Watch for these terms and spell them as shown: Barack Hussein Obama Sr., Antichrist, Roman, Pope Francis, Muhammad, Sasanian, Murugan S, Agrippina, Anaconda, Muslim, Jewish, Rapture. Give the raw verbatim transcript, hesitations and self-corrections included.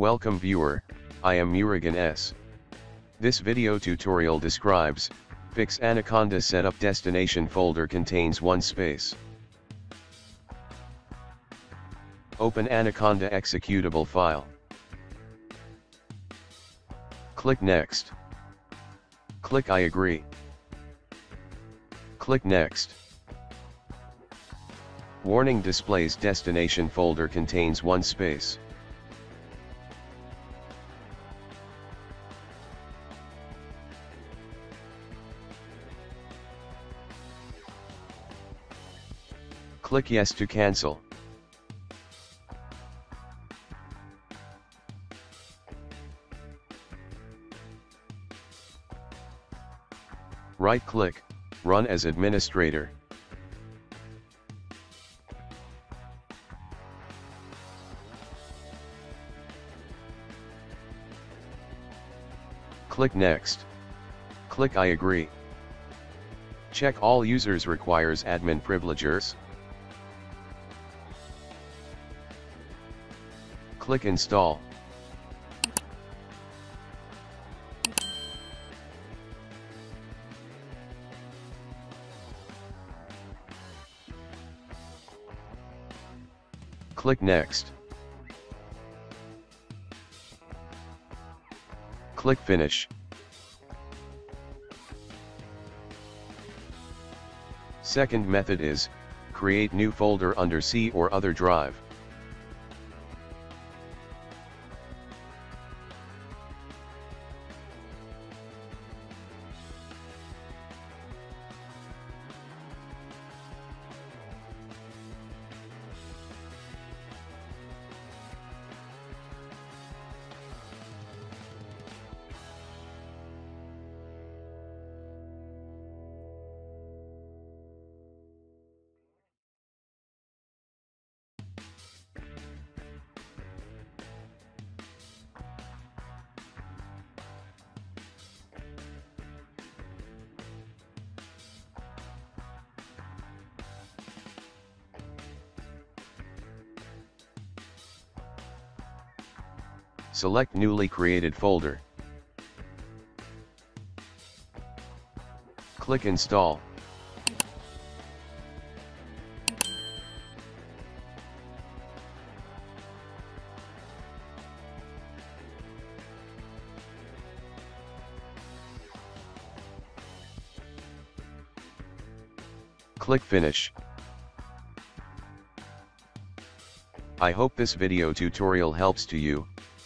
Welcome viewer, I am Murugan S. This video tutorial describes, fix Anaconda setup. Destination folder contains one space. Open Anaconda executable file. Click Next. Click I agree. Click Next. Warning displays destination folder contains one space. Click Yes to cancel. Right-click, Run as administrator. Click Next. Click I agree. Check all users requires admin privileges. Click Install. Click Next. Click Finish. Second method is, create new folder under C or other drive. Select newly created folder. Click Install. Click Finish. I hope this video tutorial helps to you.